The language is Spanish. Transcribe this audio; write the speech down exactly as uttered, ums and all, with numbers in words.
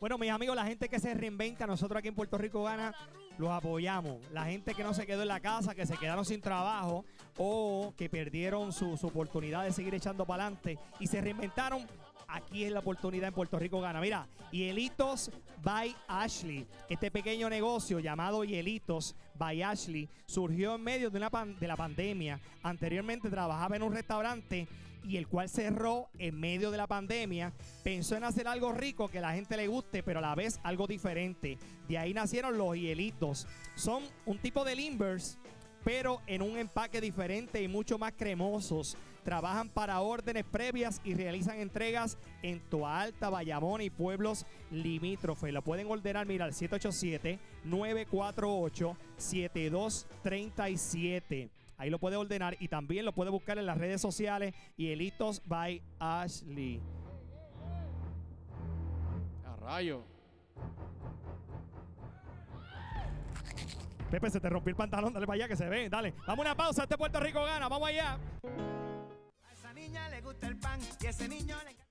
Bueno, mis amigos, la gente que se reinventa, nosotros aquí en Puerto Rico Gana, los apoyamos. La gente que no se quedó en la casa, que se quedaron sin trabajo o que perdieron su, su oportunidad de seguir echando para adelante y se reinventaron, aquí es la oportunidad en Puerto Rico Gana. Mira, Hielitos by Ashley. Este pequeño negocio llamado Hielitos by Ashley surgió en medio de, una pan, de la pandemia. Anteriormente trabajaba en un restaurante y el cual cerró en medio de la pandemia. Pensó en hacer algo rico que la gente le guste, pero a la vez algo diferente. De ahí nacieron los hielitos. Son un tipo de limbers, pero en un empaque diferente y mucho más cremosos. Trabajan para órdenes previas y realizan entregas en Toa Alta, Bayamón y pueblos limítrofes. Lo pueden ordenar, mira, al siete ocho siete, nueve cuatro ocho, siete dos tres siete. Ahí lo puede ordenar y también lo puede buscar en las redes sociales y Hielitos by Ashley. ¡A rayo! Pepe, se te rompió el pantalón, dale para allá que se ve, dale. Vamos a una pausa, este Puerto Rico Gana, vamos allá. A esa niña le gusta el pan y a ese niño le encanta.